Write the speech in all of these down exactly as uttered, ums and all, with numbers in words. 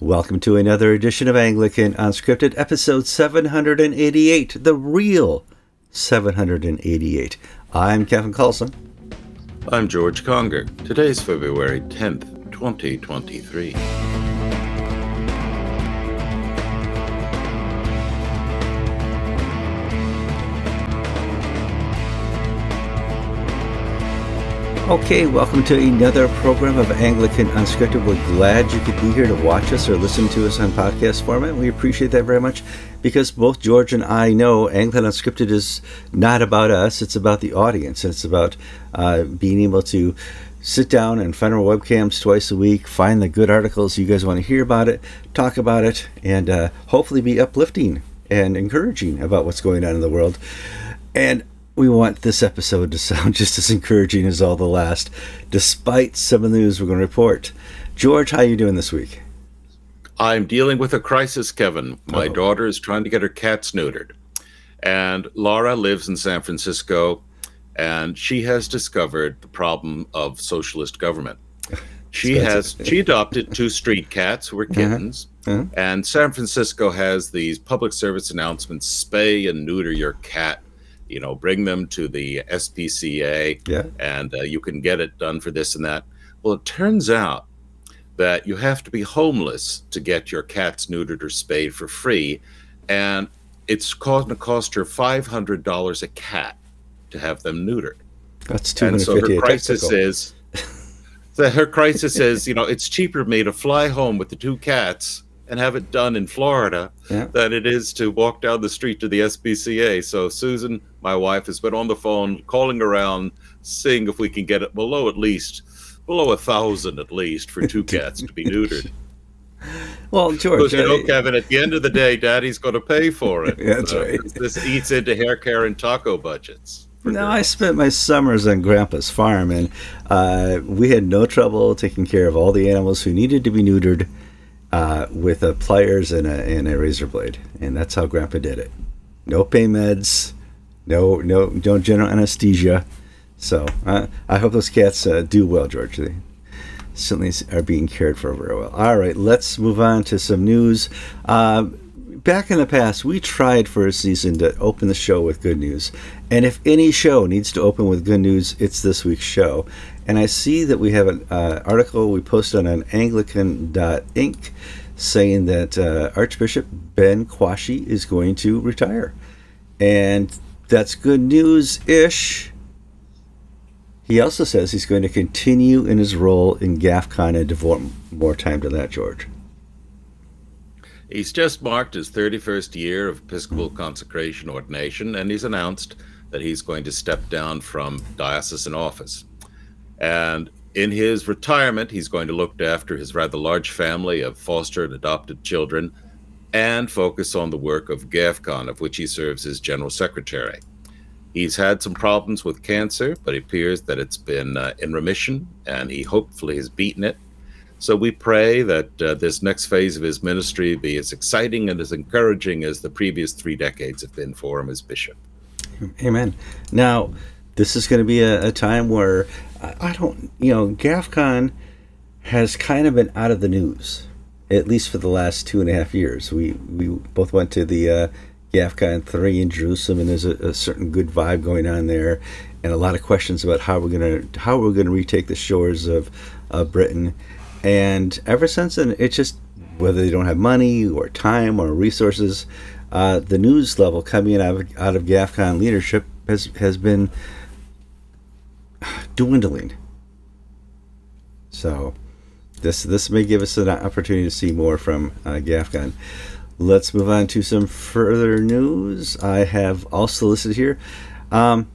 Welcome to another edition of Anglican Unscripted, episode seven hundred eighty-eight, the real seven hundred eighty-eight. I'm Kevin Kallsen. I'm George Conger. Today's February tenth, twenty twenty-three. Okay, welcome to another program of Anglican Unscripted. We're glad you could be here to watch us or listen to us on podcast format. We appreciate that very much because both George and I know Anglican Unscripted is not about us. It's about the audience. It's about uh, being able to sit down in front of our webcams twice a week, find the good articles you guys want to hear about it, talk about it, and uh, hopefully be uplifting and encouraging about what's going on in the world. And we want this episode to sound just as encouraging as all the last, despite some of the news we're going to report. George, how are you doing this week? I'm dealing with a crisis, Kevin. My oh. daughter is trying to get her cats neutered. And Laura lives in San Francisco, and she has discovered the problem of socialist government. She has she adopted two street cats who were kittens, uh-huh. Uh-huh. and San Francisco has these public service announcements, spay and neuter your cat. You know, bring them to the S P C A, yeah. and uh, you can get it done for this and that. Well, it turns out that you have to be homeless to get your cats neutered or spayed for free, and it's going to cost her five hundred dollars a cat to have them neutered. That's two hundred fifty dollars. And so her crisis is, so her crisis is, you know, it's cheaper for me to fly home with the two cats and have it done in Florida yeah. than it is to walk down the street to the S P C A. So Susan, my wife, has been on the phone calling around, seeing if we can get it below at least, below a thousand at least for two cats to be neutered. Well, George, because you know, I, Kevin, at the end of the day, Daddy's going to pay for it. That's uh, right. This eats into hair care and taco budgets. No, I spent my summers on Grandpa's farm, and uh, we had no trouble taking care of all the animals who needed to be neutered Uh, with a pliers and a, and a razor blade, and that's how Grandpa did it. No pain meds, no no no general anesthesia. So uh, I hope those cats uh, do well, George. They certainly are being cared for very well. All right, let's move on to some news. Uh, back in the past, we tried for a season to open the show with good news, and if any show needs to open with good news, it's this week's show. And I see that we have an uh, article we posted on Anglican dot ink saying that uh, Archbishop Ben Quashie is going to retire. And that's good news-ish. He also says he's going to continue in his role in GAFCON and devote more time to that, George. He's just marked his thirty-first year of Episcopal consecration ordination, and he's announced that he's going to step down from diocesan office. And in his retirement, he's going to look after his rather large family of foster and adopted children and focus on the work of GAFCON, of which he serves as general secretary. He's had some problems with cancer, but it appears that it's been uh, in remission, and he hopefully has beaten it. So we pray that uh, this next phase of his ministry be as exciting and as encouraging as the previous three decades have been for him as bishop. Amen. Now, this is going to be a, a time where I don't, you know, GAFCON has kind of been out of the news, at least for the last two and a half years. We we both went to the uh, GAFCON three in Jerusalem, and there's a, a certain good vibe going on there, and a lot of questions about how we're going to how we're going to retake the shores of uh, Britain. And ever since then, it's just whether they don't have money or time or resources, uh, the news level coming out of, out of GAFCON leadership has has been dwindling. So this this may give us an opportunity to see more from uh, GAFCON. Let's move on to some further news. I have also listed here um,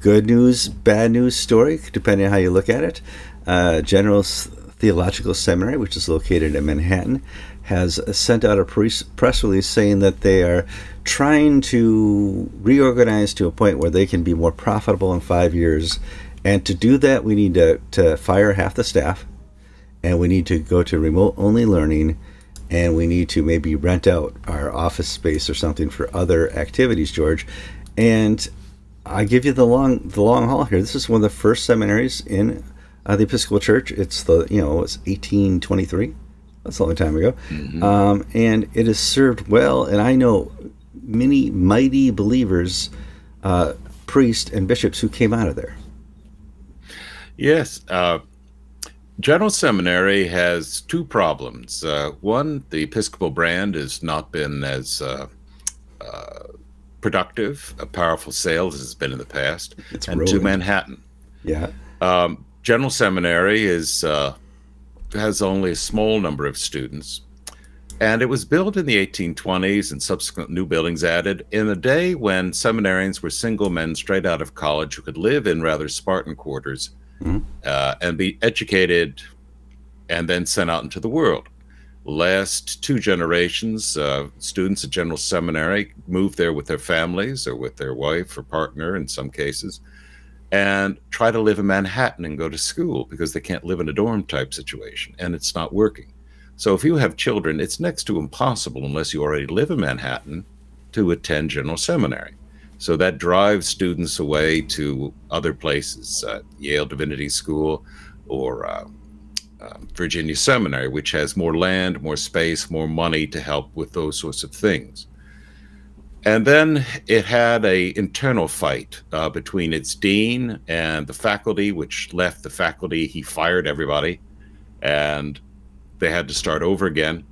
good news, bad news story, depending on how you look at it. Uh, General Theological Seminary, which is located in Manhattan, has sent out a press release saying that they are trying to reorganize to a point where they can be more profitable in five years. And to do that, we need to, to fire half the staff, and we need to go to remote-only learning, and we need to maybe rent out our office space or something for other activities, George. And I give you the long, the long haul here. This is one of the first seminaries in uh, the Episcopal Church. It's the, you know, it's eighteen twenty-three. That's a long time ago. Mm-hmm. Um, and it has served well. And I know many mighty believers, uh, priests and bishops who came out of there. Yes. Uh, General Seminary has two problems. Uh, one, the Episcopal brand has not been as uh, uh, productive, a powerful sales as it's been in the past, it's and ruined. To Manhattan. Yeah. Um, General Seminary is uh, has only a small number of students, and it was built in the eighteen twenties and subsequent new buildings added in a day when seminarians were single men straight out of college who could live in rather Spartan quarters mm-hmm. uh, and be educated and then sent out into the world. Last two generations, uh, students at General Seminary moved there with their families or with their wife or partner in some cases, and try to live in Manhattan and go to school because they can't live in a dorm type situation, and it's not working. So if you have children, it's next to impossible unless you already live in Manhattan to attend General Seminary. So that drives students away to other places, uh, Yale Divinity School or uh, uh, Virginia Seminary, which has more land, more space, more money to help with those sorts of things. And then it had an internal fight uh, between its dean and the faculty, which left the faculty. He fired everybody, and they had to start over again.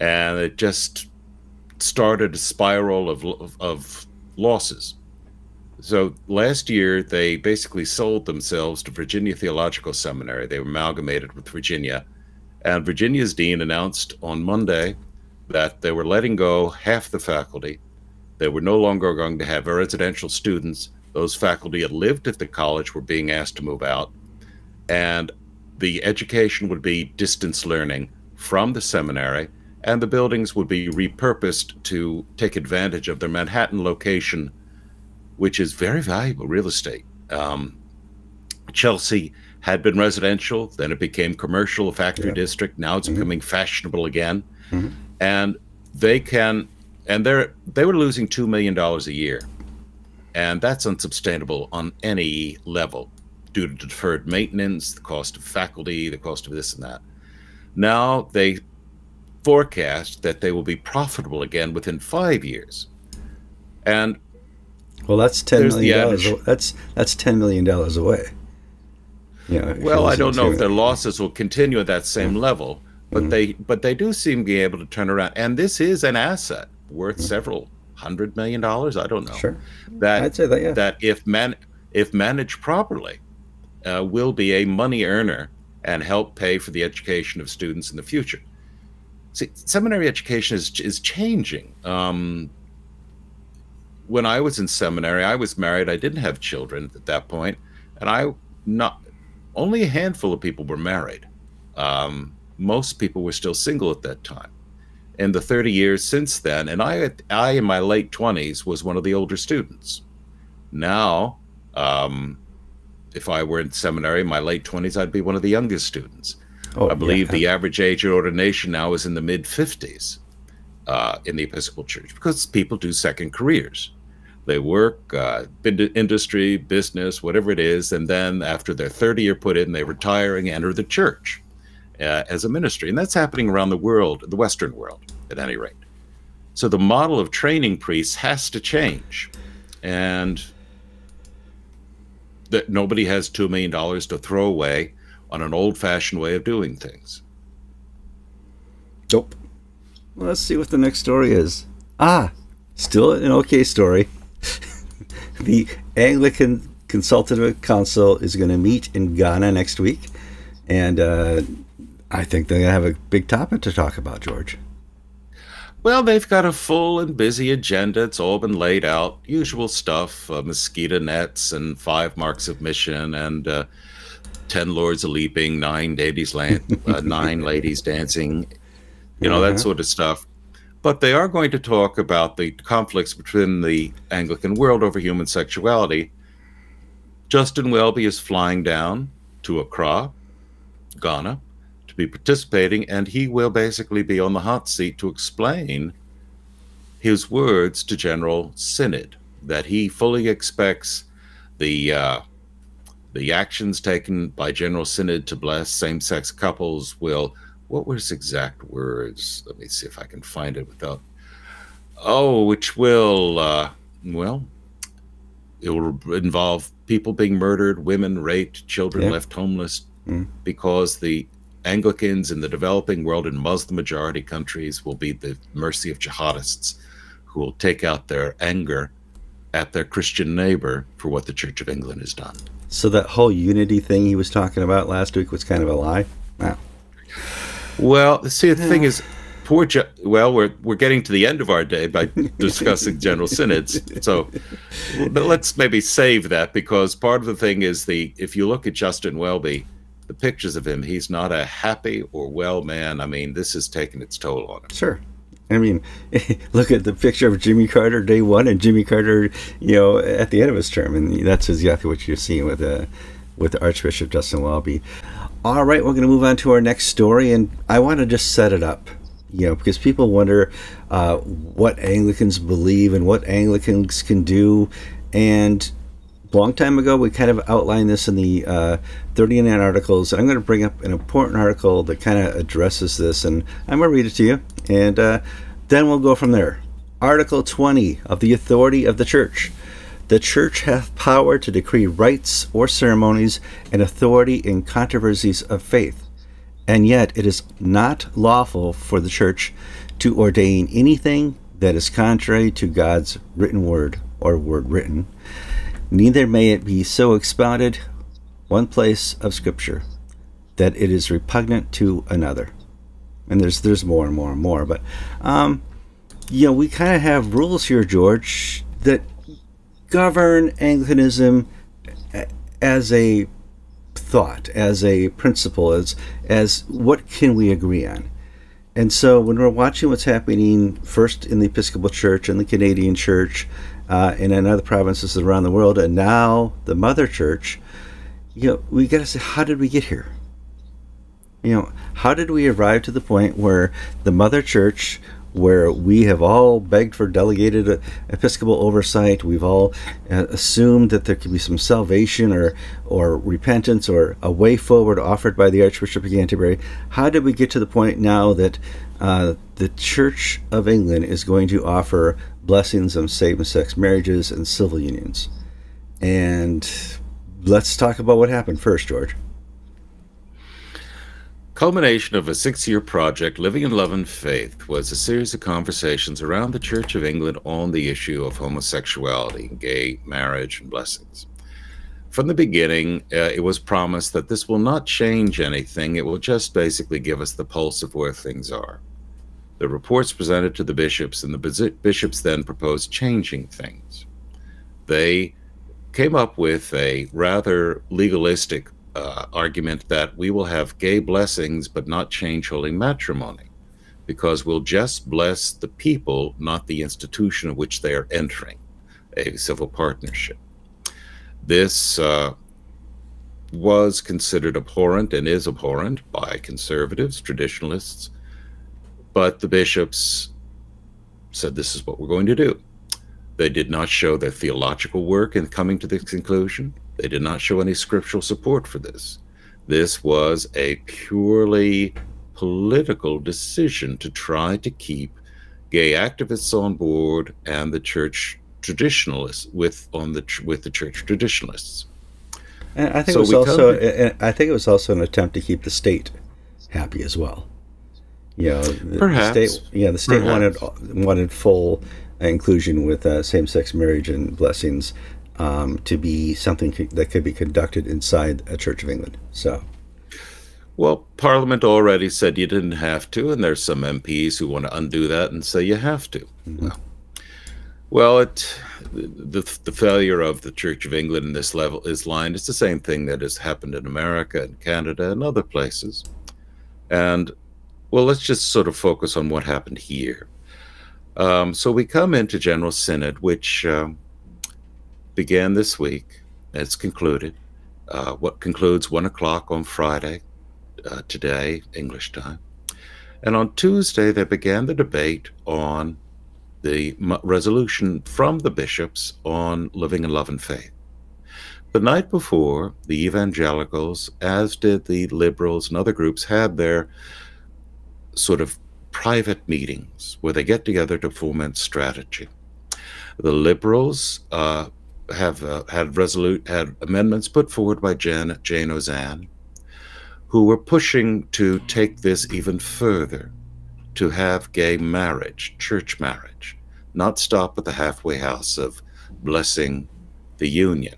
And it just started a spiral of, of, of losses. So last year, they basically sold themselves to Virginia Theological Seminary. They were amalgamated with Virginia. And Virginia's dean announced on Monday that they were letting go half the faculty. They were no longer going to have residential students. Those faculty that lived at the college were being asked to move out. And the education would be distance learning from the seminary, and the buildings would be repurposed to take advantage of their Manhattan location, which is very valuable real estate. Um, Chelsea had been residential, then it became commercial, factory yeah. district. Now it's mm-hmm. becoming fashionable again. Mm-hmm. And they can, and they're, they were losing two million dollars a year. And that's unsustainable on any level due to deferred maintenance, the cost of faculty, the cost of this and that. Now they forecast that they will be profitable again within five years. And well, that's ten million dollars. That's, that's ten million dollars away. You know, well, I don't know if their losses will continue at that same mm-hmm. level. But mm-hmm. they but they do seem to be able to turn around. And this is an asset worth mm-hmm. several hundred million dollars. I don't know. Sure. That, I'd say that, yeah. that if, man, if managed properly, uh, will be a money earner and help pay for the education of students in the future. See, seminary education is, is changing. Um, when I was in seminary, I was married. I didn't have children at that point. And I not only a handful of people were married. Um, Most people were still single at that time. In the thirty years since then, and I, I in my late twenties was one of the older students. Now, um, if I were in seminary in my late twenties, I'd be one of the youngest students. Oh, I believe yeah. the average age of ordination now is in the mid fifties uh, in the Episcopal Church, because people do second careers. They work, uh, industry, business, whatever it is, and then after their thirty year put in, they retire and enter the church. Uh, as a ministry. And that's happening around the world, the Western world, at any rate. So the model of training priests has to change. And that nobody has two million dollars to throw away on an old-fashioned way of doing things. Nope. Well, let's see what the next story is. Ah, still an okay story. The Anglican Consultative Council is going to meet in Ghana next week. And uh, I think they're going to have a big topic to talk about, George. Well, they've got a full and busy agenda. It's all been laid out. Usual stuff, uh, mosquito nets and five marks of mission and uh, ten lords a leaping, nine ladies, uh, nine ladies dancing, you know, uh-huh. that sort of stuff. But they are going to talk about the conflicts between the Anglican world over human sexuality. Justin Welby is flying down to Accra, Ghana, to be participating, and he will basically be on the hot seat to explain his words to General Synod, that he fully expects the uh, the actions taken by General Synod to bless same-sex couples will what were his exact words? Let me see if I can find it without, oh, which will, uh, well, it will involve people being murdered, women raped, children yeah. left homeless, mm. because the Anglicans in the developing world and Muslim majority countries will be the mercy of jihadists who will take out their anger at their Christian neighbor for what the Church of England has done. So that whole unity thing he was talking about last week was kind of a lie? Wow. Well, see, the yeah. thing is, poor ju well, we're we're getting to the end of our day by discussing General Synods. So, but let's maybe save that, because part of the thing is the if you look at Justin Welby, the pictures of him, he's not a happy or well man. I mean, this has taken its toll on him. Sure. I mean, look at the picture of Jimmy Carter day one and Jimmy Carter, you know, at the end of his term. And that's exactly what you're seeing with, uh, with Archbishop Justin Welby. All right, we're going to move on to our next story. And I want to just set it up, you know, because people wonder uh, what Anglicans believe and what Anglicans can do. And a long time ago, we kind of outlined this in the uh, thirty-nine articles. And I'm going to bring up an important article that kind of addresses this, and I'm going to read it to you, and uh, then we'll go from there. Article twenty of the Authority of the Church. The Church hath power to decree rites or ceremonies and authority in controversies of faith, and yet it is not lawful for the Church to ordain anything that is contrary to God's written word or word written. Neither may it be so expounded one place of Scripture that it is repugnant to another. And there's there's more and more and more, but um, you know, we kind of have rules here, George, that govern Anglicanism as a thought, as a principle, as as what can we agree on. And so when we're watching what's happening first in the Episcopal Church and the Canadian Church, Uh, and in other provinces around the world, and now the Mother Church, you know, we got to say, how did we get here? You know, how did we arrive to the point where the Mother Church, where we have all begged for delegated uh, Episcopal oversight, we've all uh, assumed that there could be some salvation or or repentance or a way forward offered by the Archbishop of Canterbury. How did we get to the point now that uh, the Church of England is going to offer blessings on same-sex marriages and civil unions? And let's talk about what happened first, George. Culmination of a six-year project, Living in Love and Faith, was a series of conversations around the Church of England on the issue of homosexuality, gay marriage, and blessings. From the beginning, uh, it was promised that this will not change anything. It will just basically give us the pulse of where things are. The reports presented to the bishops, and the bishops then proposed changing things. They came up with a rather legalistic uh, argument that we will have gay blessings but not change holy matrimony, because we'll just bless the people, not the institution of which they are entering, a civil partnership. This uh, was considered abhorrent and is abhorrent by conservatives, traditionalists, but the bishops said this is what we're going to do. They did not show their theological work in coming to this conclusion. They did not show any scriptural support for this. This was a purely political decision to try to keep gay activists on board and the church traditionalists with on the with the church traditionalists. And I think so it was also. And I think it was also an attempt to keep the state happy as well. You know, the Perhaps. state, yeah, the state Perhaps. wanted wanted full inclusion with uh, same-sex marriage and blessings um, to be something co that could be conducted inside a Church of England. So, well, Parliament already said you didn't have to, and there's some M Ps who want to undo that and say you have to. Mm-hmm. Well, well, it the the failure of the Church of England in this level is lined. It's the same thing that has happened in America and Canada and other places, and. Well, let's just sort of focus on what happened here. Um, so we come into General Synod, which um, began this week. It's concluded. Uh, what concludes one o'clock on Friday, uh, today, English time. And on Tuesday, they began the debate on the resolution from the bishops on living in love and faith. The night before, the evangelicals, as did the liberals and other groups, had their sort of private meetings where they get together to foment strategy. The Liberals uh, have uh, had resolute had amendments put forward by Jan, Jane Ozanne, who were pushing to take this even further, to have gay marriage, church marriage, not stop at the halfway house of blessing the union,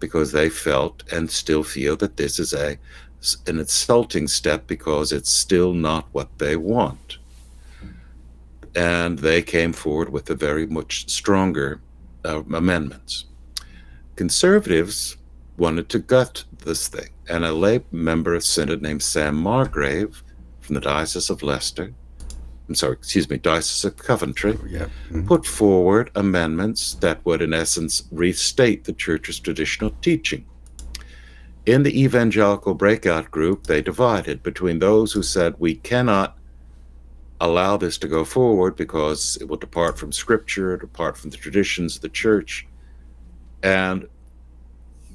because they felt and still feel that this is a an insulting step because it's still not what they want. And they came forward with a very much stronger uh, amendments. Conservatives wanted to gut this thing, and a lay member of Synod named Sam Margrave from the Diocese of Leicester, I'm sorry, excuse me, Diocese of Coventry, oh, yeah. mm-hmm. put forward amendments that would in essence restate the Church's traditional teaching. In the evangelical breakout group, they divided between those who said we cannot allow this to go forward because it will depart from Scripture, depart from the traditions of the Church, and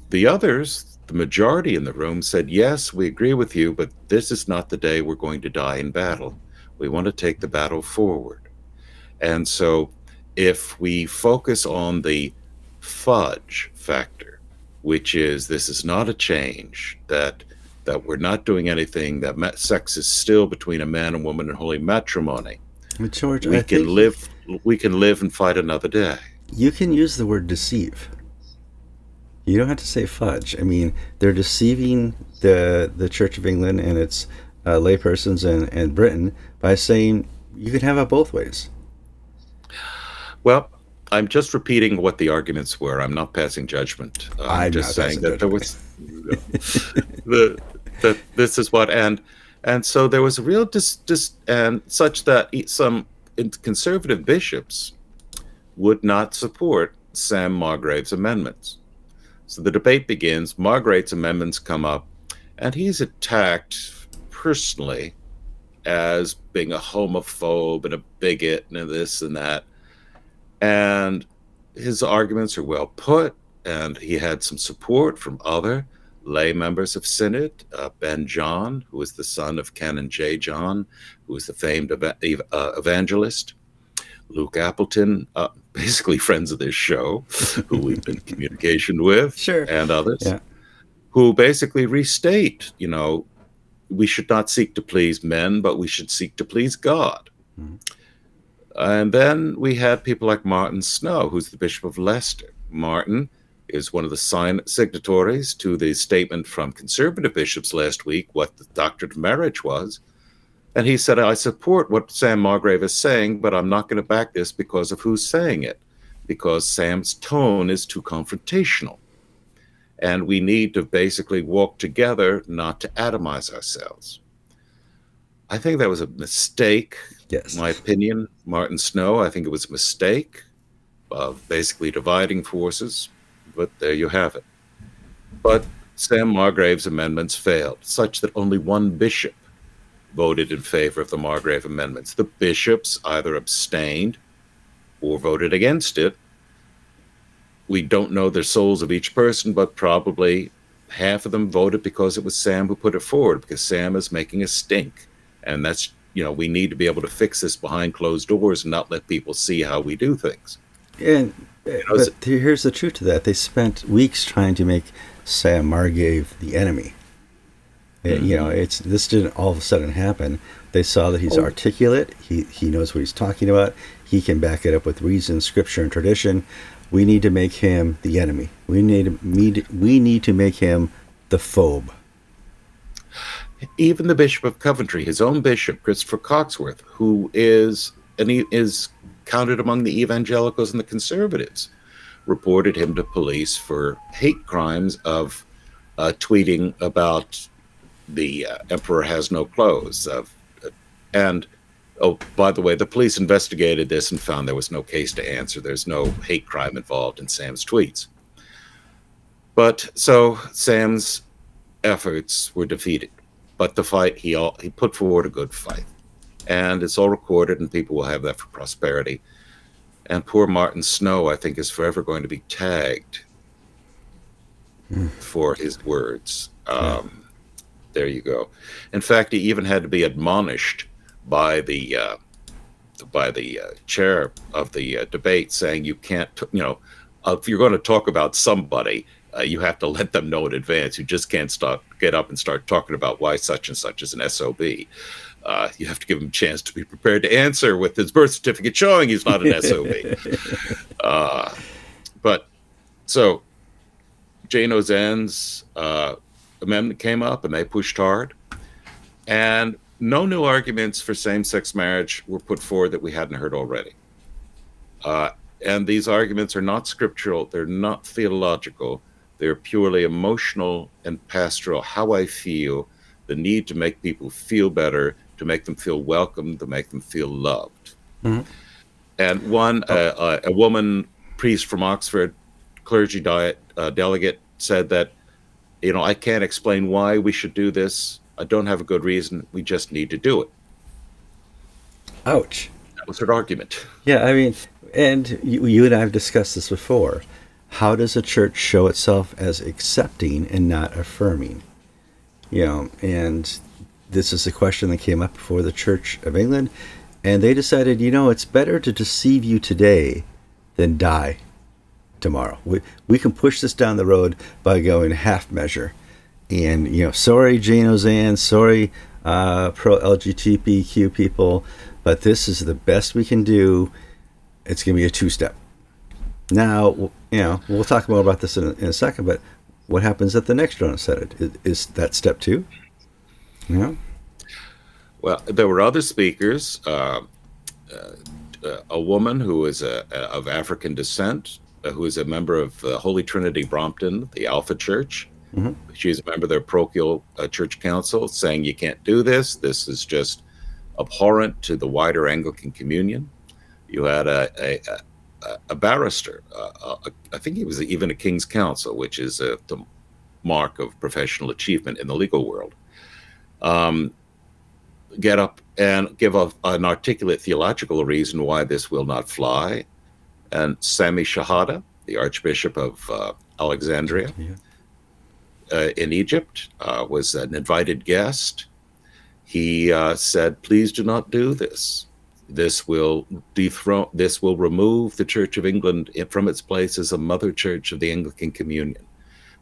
the others, the majority in the room, said yes, we agree with you, but this is not the day we're going to die in battle. We want to take the battle forward. And so if we focus on the fudge factor, which is this is not a change, that that we're not doing anything, that sex is still between a man and woman in holy matrimony, George, we I can live we can live and fight another day. You can use the word deceive. You don't have to say fudge. I mean, they're deceiving the the Church of England and its uh, laypersons and, and Britain by saying you can have it both ways. Well, I'm just repeating what the arguments were. I'm not passing judgment. I'm, I'm just saying that judgment. there was the, the, this is what and and so there was a real dis, dis and such that some conservative bishops would not support Sam Margrave's amendments. So the debate begins, Margrave's amendments come up, and he's attacked personally as being a homophobe and a bigot and this and that. And his arguments are well put, and he had some support from other lay members of Synod, uh, Ben John, who was the son of Canon J. John, who was the famed ev ev uh, evangelist, Luke Appleton, uh, basically friends of this show, who we've been in communication with, sure. and others, yeah. who basically restate, you know, we should not seek to please men, but we should seek to please God. Mm-hmm. And then we had people like Martin Snow, who's the Bishop of Leicester. Martin is one of the sign signatories to the statement from conservative bishops last week, what the doctrine of marriage was. And he said, I support what Sam Margrave is saying, but I'm not going to back this because of who's saying it, because Sam's tone is too confrontational. And we need to basically walk together, not to atomize ourselves. I think that was a mistake, yes. in my opinion. Martin Snow, I think it was a mistake of basically dividing forces, but there you have it. But Sam Margrave's amendments failed, such that only one bishop voted in favor of the Margrave amendments. The bishops either abstained or voted against it. We don't know the souls of each person, but probably half of them voted because it was Sam who put it forward, because Sam is making a stink. And that's, you know, we need to be able to fix this behind closed doors and not let people see how we do things. And you know, but here's the truth to that. They spent weeks trying to make Sam Margrave the enemy. Mm-hmm. You know, it's this didn't all of a sudden happen. They saw that he's oh. articulate. He he knows what he's talking about. He can back it up with reason, Scripture, and tradition. We need to make him the enemy. We need to need we need to make him the phobe. Even the Bishop of Coventry, his own bishop, Christopher Cocksworth, who is and he is counted among the evangelicals and the conservatives, reported him to police for hate crimes of uh, tweeting about the uh, emperor has no clothes of uh, and oh by the way, the police investigated this and found there was no case to answer. There's no hate crime involved in Sam's tweets, but so Sam's efforts were defeated, but the fight he all he put forward a good fight, and it's all recorded and people will have that for prosperity. And poor Martin Snow, I think, is forever going to be tagged mm. for his words. um yeah. There you go. In fact, he even had to be admonished by the uh, by the uh, chair of the uh, debate, saying you can't, you know, uh, if you're going to talk about somebody, uh, you have to let them know in advance. You just can't start get up and start talking about why such and such is an S O B. Uh, you have to give him a chance to be prepared to answer with his birth certificate showing he's not an S O B. Uh, but so Jane Ozanne's uh, amendment came up, and they pushed hard. And no new arguments for same-sex marriage were put forward that we hadn't heard already. Uh, and these arguments are not scriptural. They're not theological. They're purely emotional and pastoral, how I feel, the need to make people feel better, to make them feel welcome, to make them feel loved. Mm-hmm. And one, oh. uh, a woman priest from Oxford, clergy diet, uh, delegate, said that, you know, I can't explain why we should do this. I don't have a good reason. We just need to do it. Ouch. That was her argument. Yeah, I mean, and you, you and I have discussed this before. How does a church show itself as accepting and not affirming? You know, and this is a question that came up before the Church of England, and they decided, you know, it's better to deceive you today than die tomorrow. We, we can push this down the road by going half measure. And, you know, sorry, Jane Ozanne, sorry, uh, pro-L G B T Q people, but this is the best we can do. It's going to be a two-step. Now, you know, we'll talk more about this in a, in a second, but what happens at the next General Synod? Is, is that step two? Yeah. Well, there were other speakers. Uh, uh, a woman who is a, of African descent, uh, who is a member of the Holy Trinity Brompton, the Alpha Church. Mm-hmm. She's a member of their parochial uh, church council, saying you can't do this. This is just abhorrent to the wider Anglican Communion. You had a, a, a, a barrister, uh, a, I think he was even a King's Counsel, which is a, the mark of professional achievement in the legal world, um, get up and give a, an articulate theological reason why this will not fly. And Sami Shahada, the Archbishop of uh, Alexandria, yeah. Uh, in Egypt, uh, was an invited guest. He uh, said, please do not do this. This will dethrone, this will remove the Church of England from its place as a mother church of the Anglican Communion.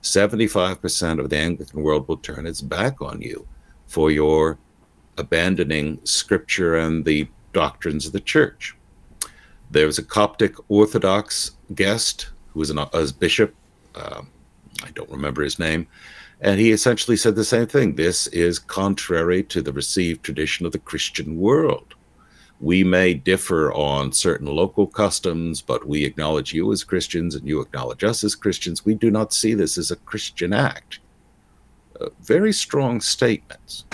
seventy-five percent of the Anglican world will turn its back on you for your abandoning scripture and the doctrines of the church. There was a Coptic Orthodox guest who was an as bishop, uh, I don't remember his name, and he essentially said the same thing. This is contrary to the received tradition of the Christian world. We may differ on certain local customs, but we acknowledge you as Christians and you acknowledge us as Christians. We do not see this as a Christian act. Uh, very strong statements.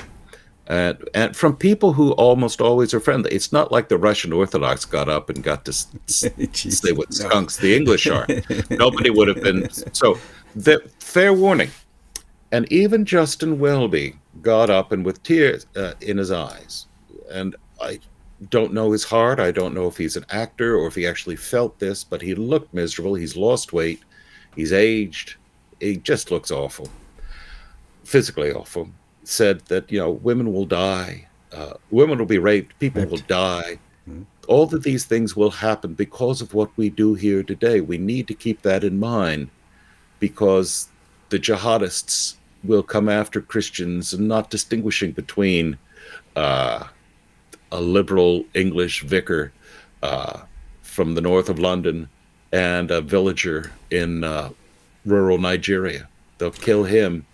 Uh, and from people who almost always are friendly. It's not like the Russian Orthodox got up and got to Jeez, say what no. skunks the English are. Nobody would have been. So the, fair warning. And even Justin Welby got up and with tears uh, in his eyes. And I don't know his heart. I don't know if he's an actor or if he actually felt this, but he looked miserable. He's lost weight. He's aged. He just looks awful, physically awful. Said that, you know, women will die, uh, women will be raped, people right. will die. Mm-hmm. All of these things will happen because of what we do here today. We need to keep that in mind because the jihadists will come after Christians and not distinguishing between uh, a liberal English vicar uh, from the north of London and a villager in uh, rural Nigeria. They'll kill him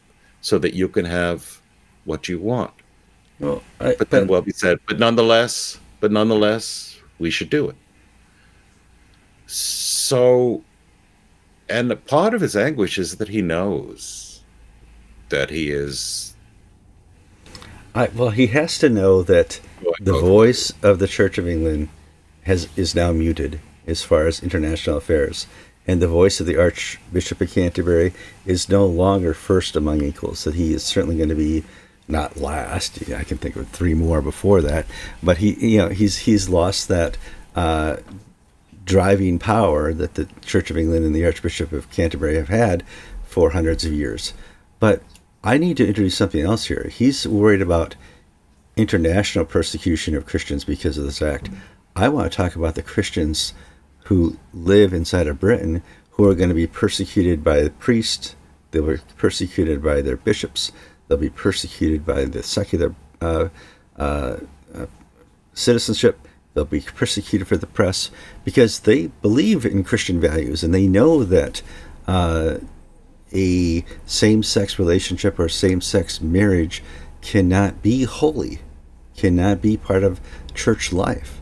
so that you can have what you want. Well, I, but then Welby said, but nonetheless, but nonetheless, we should do it. So, and the part of his anguish is that he knows that he is. I, well, he has to know that the voice of the Church of England has is now muted as far as international affairs, and the voice of the Archbishop of Canterbury is no longer first among equals. That he is certainly going to be. Not last. I can think of three more before that, but he, you know, he's he's lost that uh, driving power that the Church of England and the Archbishop of Canterbury have had for hundreds of years. But I need to introduce something else here. He's worried about international persecution of Christians because of this act. I want to talk about the Christians who live inside of Britain who are going to be persecuted by the priest. They were persecuted by their bishops. They'll be persecuted by the secular uh, uh, uh, citizenship. They'll be persecuted for the press because they believe in Christian values, and they know that uh, a same-sex relationship or same-sex marriage cannot be holy, cannot be part of church life.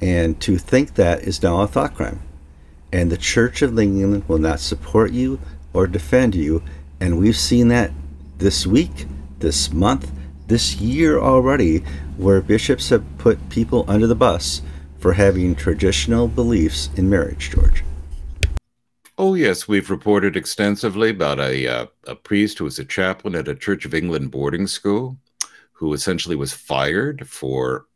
And to think that is now a thought crime. And the Church of England will not support you or defend you. And we've seen that this week, this month, this year already, where bishops have put people under the bus for having traditional beliefs in marriage, George. Oh, yes, we've reported extensively about a, uh, a priest who was a chaplain at a Church of England boarding school who essentially was fired for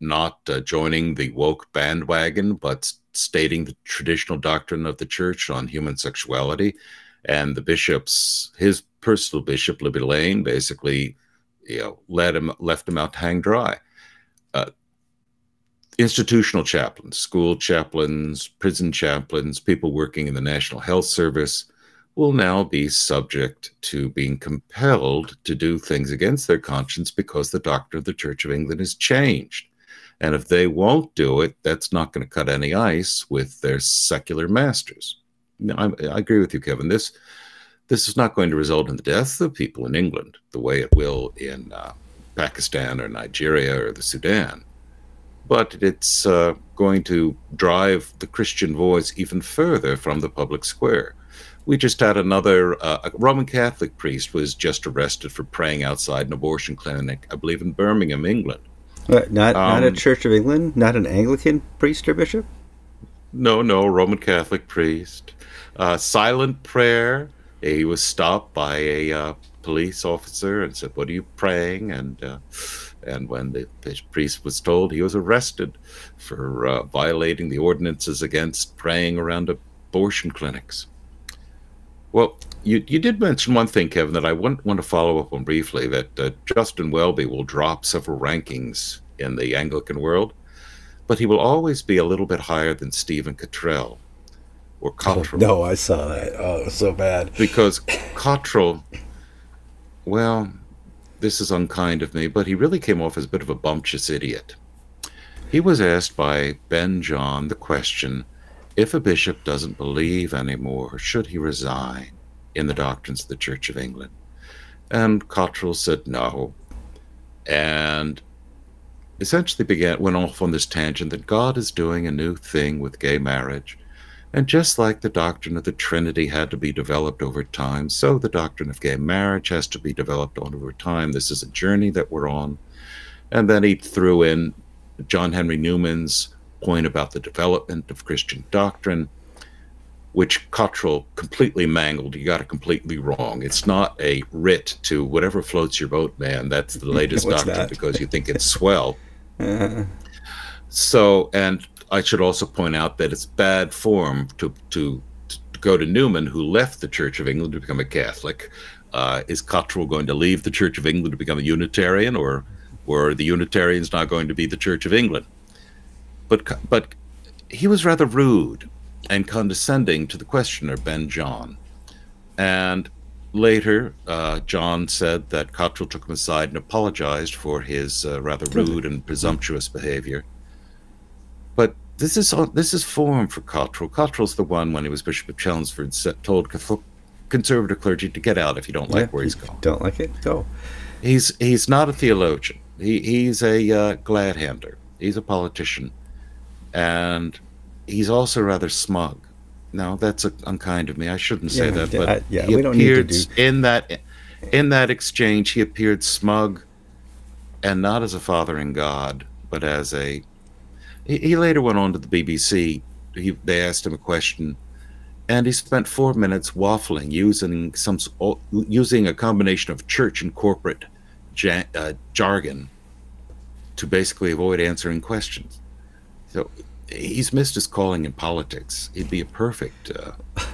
not uh, joining the woke bandwagon, but stating the traditional doctrine of the church on human sexuality. And the bishops, his personal bishop, Libby Lane, basically, you know, let him, left him out to hang dry. Uh, institutional chaplains, school chaplains, prison chaplains, people working in the National Health Service will now be subject to being compelled to do things against their conscience because the doctrine of the Church of England has changed. And if they won't do it, that's not going to cut any ice with their secular masters. No, I, I agree with you, Kevin. This this is not going to result in the death of people in England the way it will in uh, Pakistan or Nigeria or the Sudan. But it's uh, going to drive the Christian voice even further from the public square. We just had another uh, a Roman Catholic priest was just arrested for praying outside an abortion clinic, I believe in Birmingham, England. Uh, not, um, not a Church of England? Not an Anglican priest or bishop? No, no, Roman Catholic priest. Uh, silent prayer. He was stopped by a uh, police officer and said, "What are you praying?" And uh, and when the priest was told, he was arrested for uh, violating the ordinances against praying around abortion clinics. Well, you, you did mention one thing, Kevin, that I want, want to follow up on briefly, that uh, Justin Welby will drop several rankings in the Anglican world, but he will always be a little bit higher than Stephen Cottrell, or Cottrell. Oh, no, I saw that. Oh, it was so bad. Because Cottrell, well, this is unkind of me, but he really came off as a bit of a bumptious idiot. He was asked by Ben John the question, if a bishop doesn't believe anymore, should he resign in the doctrines of the Church of England? And Cottrell said no, and essentially began went off on this tangent that God is doing a new thing with gay marriage, and just like the doctrine of the Trinity had to be developed over time, so the doctrine of gay marriage has to be developed over time. This is a journey that we're on. And then he threw in John Henry Newman's point about the development of Christian doctrine, which Cottrell completely mangled. You got it completely wrong. It's not a writ to whatever floats your boat, man. That's the latest doctrine that? Because you think it's swell. Uh. So, and I should also point out that it's bad form to, to, to go to Newman, who left the Church of England to become a Catholic. Uh, is Cottrell going to leave the Church of England to become a Unitarian, or were the Unitarians not going to be the Church of England? But, but he was rather rude and condescending to the questioner, Ben John. And later, uh, John said that Cottrell took him aside and apologized for his uh, rather rude and presumptuous behavior. But this is, this is form for Cottrell. Cottrell's the one, when he was Bishop of Chelmsford, told conservative clergy to get out if you don't like yeah, where he's going. Don't like it? Go. He's, he's not a theologian. He, he's a uh, glad hander. He's a politician. And he's also rather smug. Now, that's a, unkind of me. I shouldn't say yeah, that, but I, yeah, he we don't appeared need to do... in that in that exchange. He appeared smug, and not as a father in God, but as a. He, he later went on to the B B C. He, they asked him a question, and he spent four minutes waffling, using some using a combination of church and corporate ja uh, jargon to basically avoid answering questions. So he's missed his calling in politics. He'd be a perfect uh,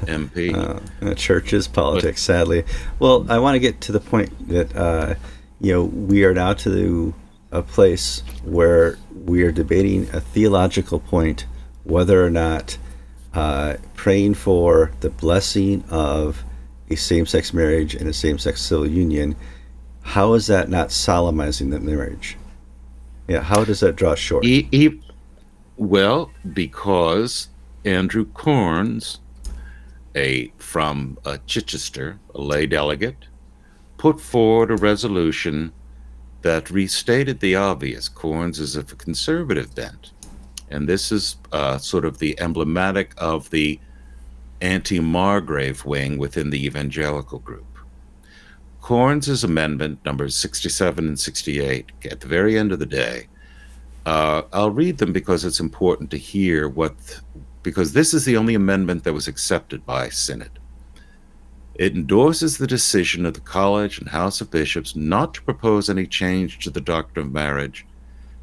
M P. Uh, church is politics, but sadly. Well, I want to get to the point that, uh, you know, we are now to a place where we are debating a theological point, whether or not uh, praying for the blessing of a same-sex marriage and a same-sex civil union, how is that not solemnizing the marriage? Yeah, how does that draw short? E e well, because Andrew Corns, a from uh, Chichester, a lay delegate, put forward a resolution that restated the obvious. Corns is of a conservative bent, and this is uh, sort of the emblematic of the anti-Margrave wing within the evangelical group. Corns' amendment, numbers sixty-seven and sixty-eight, at the very end of the day, uh, I'll read them because it's important to hear what, because this is the only amendment that was accepted by Synod. It endorses the decision of the College and House of Bishops not to propose any change to the doctrine of marriage,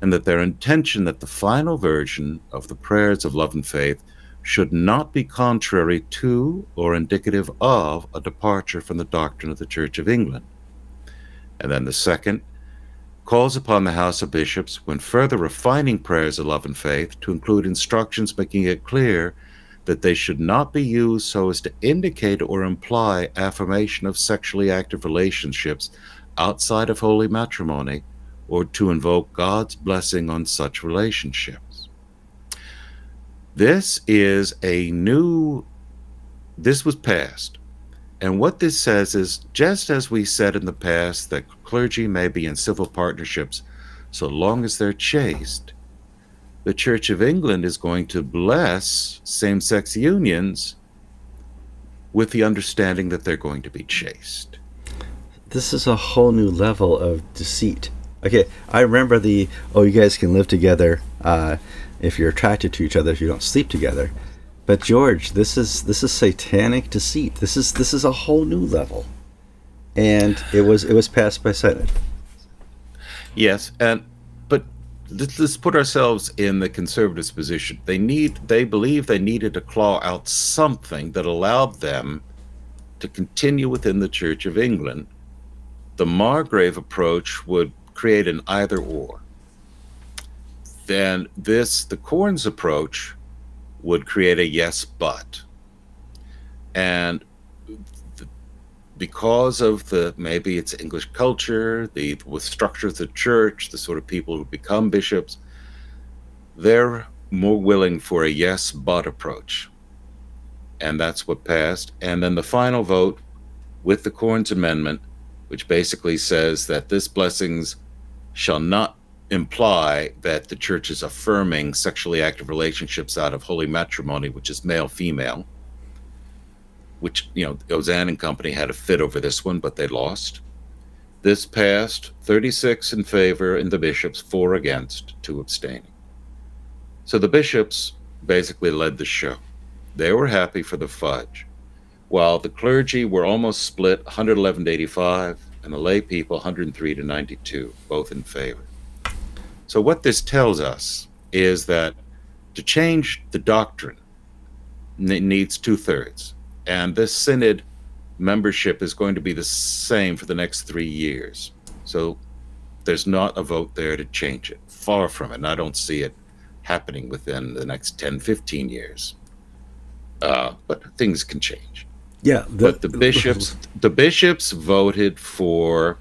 and that their intention that the final version of the prayers of love and faith should not be contrary to or indicative of a departure from the doctrine of the Church of England. And then the second calls upon the House of Bishops, when further refining prayers of love and faith, to include instructions making it clear that they should not be used so as to indicate or imply affirmation of sexually active relationships outside of holy matrimony, or to invoke God's blessing on such relationships. This is a new, this was passed. And what this says is, just as we said in the past that clergy may be in civil partnerships so long as they're chaste, the Church of England is going to bless same-sex unions with the understanding that they're going to be chaste. This is a whole new level of deceit. Okay, I remember the, oh, you guys can live together uh, if you're attracted to each other, if you don't sleep together. But George, this is this is satanic deceit. This is this is a whole new level, and it was it was passed by Synod. Yes, and. Let's put ourselves in the conservatives' position. They need, they believe they needed to claw out something that allowed them to continue within the Church of England. The Margrave approach would create an either or. Then this, the Corns approach, would create a yes but. And because of the, maybe it's English culture, the with structures of the church, the sort of people who become bishops, they're more willing for a yes but approach. And that's what passed. And then the final vote with the Corns amendment, which basically says that this blessings shall not imply that the church is affirming sexually active relationships out of holy matrimony, which is male-female, which, you know, Ozanne and company had a fit over this one, but they lost. This passed thirty-six in favor and the bishops, four against, two abstaining. So the bishops basically led the show. They were happy for the fudge, while the clergy were almost split, one eleven to eighty-five, and the lay people, one oh three to ninety-two, both in favor. So what this tells us is that to change the doctrine, it needs two-thirds. And this Synod membership is going to be the same for the next three years. So there's not a vote there to change it. Far from it. And I don't see it happening within the next ten, fifteen years. Uh, but things can change. Yeah. The, but the bishops, the bishops voted for,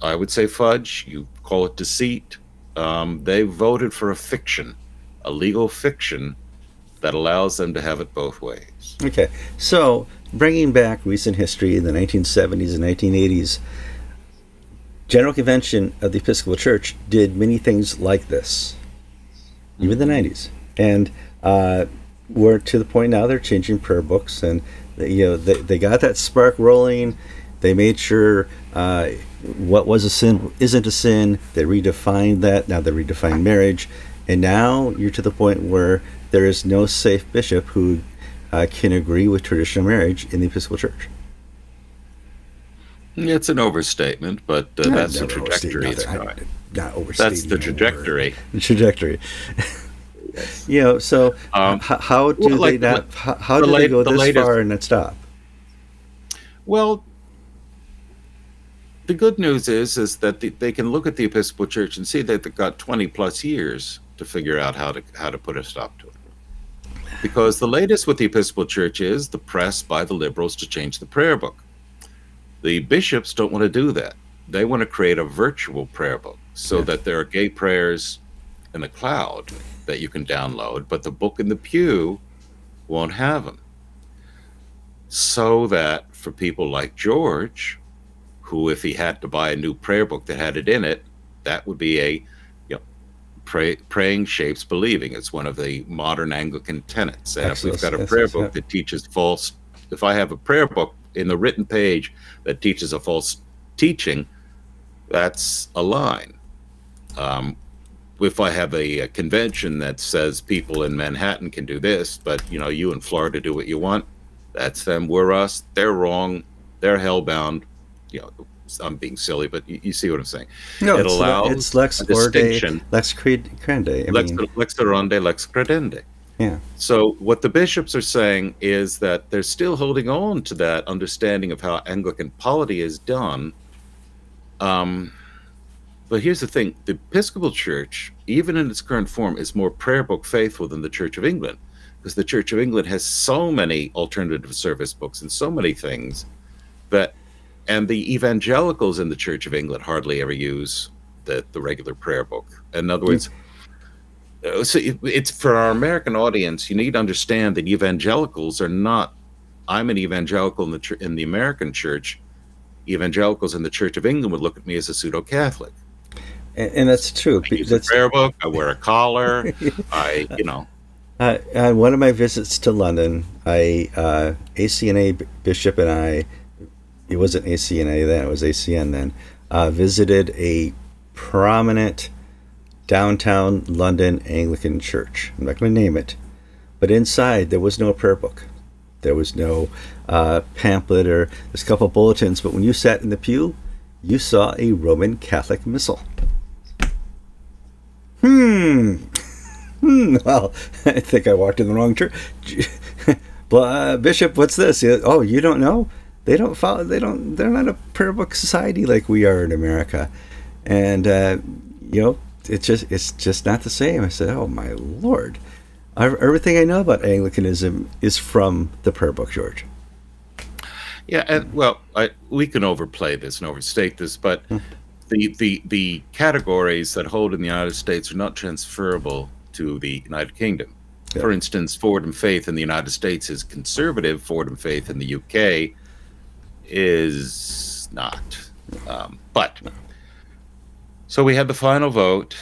I would say fudge. You call it deceit. Um, they voted for a fiction, a legal fiction, that allows them to have it both ways. Okay, so bringing back recent history in the nineteen seventies and nineteen eighties, General Convention of the Episcopal Church did many things like this, even the nineties. And uh, we're to the point now they're changing prayer books, and they, you know, they, they got that spark rolling. They made sure uh, what was a sin isn't a sin. They redefined that. Now they redefined marriage. And now you're to the point where there is no safe bishop who uh, can agree with traditional marriage in the Episcopal Church. It's an overstatement, but uh, that's the trajectory. It's not, not overstating. That's the trajectory. The trajectory. Yes. You know, so um, how do well, like, they not? How, how the do late, they go the this latest, far and not stop? Well, the good news is is that the, they can look at the Episcopal Church and see that they've got twenty plus years to figure out how to how to put a stop to it. Because the latest with the Episcopal Church is the press by the liberals to change the prayer book. The bishops don't want to do that. They want to create a virtual prayer book so yeah. that there are gay prayers in the cloud that you can download, but the book in the pew won't have them. So that for people like George, who if he had to buy a new prayer book that had it in it, that would be a you know, pray, praying shapes believing. It's one of the modern Anglican tenets. And Excellent. if we've got a prayer book that teaches false, if I have a prayer book in the written page that teaches a false teaching, that's a line. Um, if I have a, a convention that says people in Manhattan can do this, but you know, you in Florida do what you want, that's them, we're us, they're wrong, they're hellbound. You know, I'm being silly, but you, you see what I'm saying. No, it it's, allows it's lex distinction. Orde, lex creed, crende. I lex, mean. lex orande, lex credende. Yeah. So what the bishops are saying is that they're still holding on to that understanding of how Anglican polity is done. Um, but here's the thing. The Episcopal Church, even in its current form, is more prayer book faithful than the Church of England, because the Church of England has so many alternative service books and so many things that, and the evangelicals in the Church of England hardly ever use the, the regular prayer book. In other words, yeah. So it, it's for our American audience, you need to understand that evangelicals are not, I'm an evangelical in the, in the American church, evangelicals in the Church of England would look at me as a pseudo-Catholic. And, and that's true. I use that's, a prayer book, I wear a collar, I, you know. Uh, on one of my visits to London, I, uh, A C N A Bishop and I, it wasn't A C N A then, it was A C N then, uh, visited a prominent downtown London Anglican church. I'm not going to name it, but inside there was no prayer book, there was no uh, pamphlet, or there's a couple bulletins, but when you sat in the pew you saw a Roman Catholic missal. Hmm, hmm. Well, I think I walked in the wrong church. uh, Bishop, what's this? Oh, you don't know? They don't follow, they don't, they're not a prayer book society like we are in America. And uh, you know, it's just it's just not the same. I said, oh my Lord, everything I know about Anglicanism is from the prayer book, George. Yeah, and well, I, we can overplay this and overstate this, but the, the the categories that hold in the United States are not transferable to the United Kingdom. Yeah. For instance, Fordham faith in the United States is conservative. Fordham faith in the U K is not. Um, but so we had the final vote,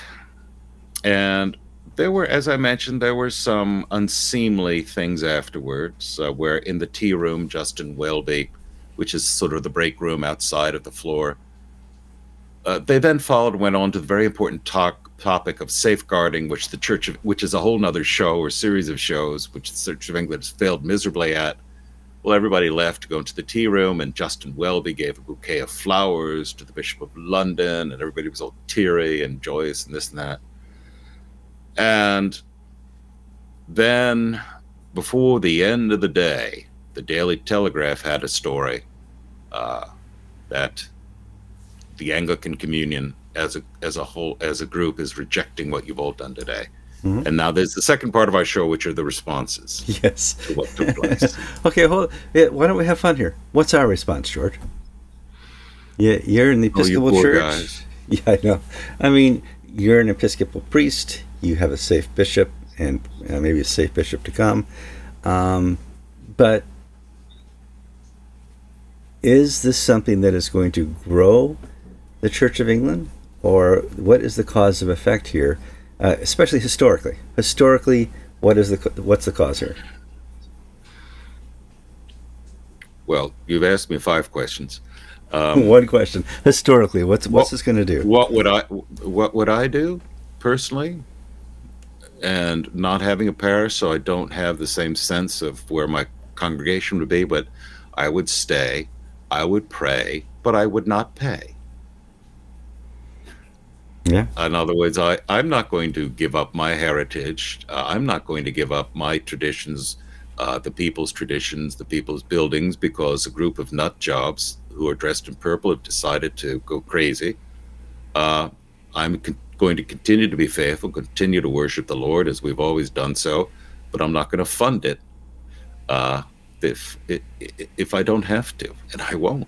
and there were, as I mentioned, there were some unseemly things afterwards, uh, where in the tea room, Justin Welby, which is sort of the break room outside of the floor, uh, they then followed, went on to the very important talk, topic of safeguarding, which the Church of, which is a whole nother show or series of shows, which the Church of England has failed miserably at. Well, everybody left to go into the tea room, and Justin Welby gave a bouquet of flowers to the Bishop of London, and everybody was all teary and joyous and this and that. And then before the end of the day, the Daily Telegraph had a story uh, that the Anglican Communion as a, as a whole, as a group, is rejecting what you've all done today. Mm-hmm. And now there's the second part of our show, which are the responses. Yes. To what took place. Okay, hold. Yeah, why don't we have fun here? What's our response, George? Yeah, you're in the Episcopal oh, you poor Church. Guys. Yeah, I know. I mean, you're an Episcopal priest. You have a safe bishop, and uh, maybe a safe bishop to come. Um, but is this something that is going to grow the Church of England, or what is the cause of effect here? Uh, especially historically. Historically, what is the what's the cause here? Well, you've asked me five questions. Um, One question. Historically, what's what's what, this going to do? What would I what would I do personally? And not having a parish, so I don't have the same sense of where my congregation would be. But I would stay. I would pray, but I would not pay. Yeah. In other words, I, I'm not going to give up my heritage. Uh, I'm not going to give up my traditions, uh, the people's traditions, the people's buildings, because a group of nut jobs who are dressed in purple have decided to go crazy. Uh, I'm con going to continue to be faithful, continue to worship the Lord as we've always done so, but I'm not going to fund it uh, if it, if I don't have to, and I won't.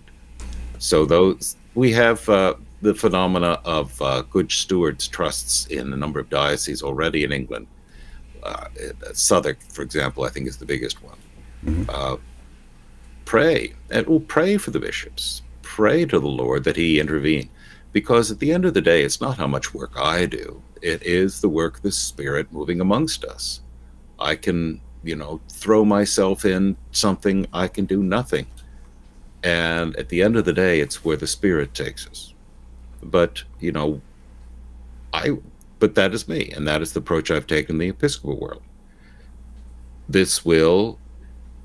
So those we have uh, the phenomena of uh, good stewards trusts in a number of dioceses already in England. Uh, Southwark, for example, I think is the biggest one. Mm-hmm. uh, pray, and we'll pray for the bishops. Pray to the Lord that he intervene, because at the end of the day, it's not how much work I do. It is the work of the Spirit moving amongst us. I can, you know, throw myself in something. I can do nothing. And at the end of the day, it's where the Spirit takes us. But, you know, I, but that is me, and that is the approach I've taken in the Episcopal world. This will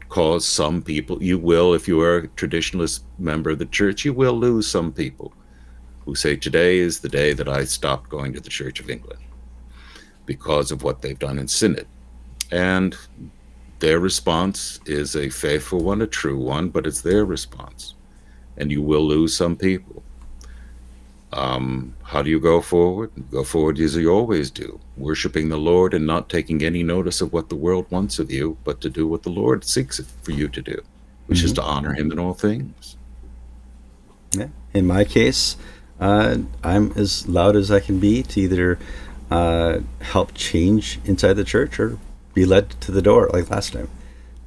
cause some people, you will, if you are a traditionalist member of the church, you will lose some people who say, today is the day that I stopped going to the Church of England because of what they've done in Synod. And their response is a faithful one, a true one, but it's their response. And you will lose some people. Um, how do you go forward? You go forward as you always do, worshiping the Lord and not taking any notice of what the world wants of you, but to do what the Lord seeks for you to do, which mm-hmm. is to honor him in all things. Yeah. In my case, uh, I'm as loud as I can be to either uh, help change inside the church or be led to the door like last time.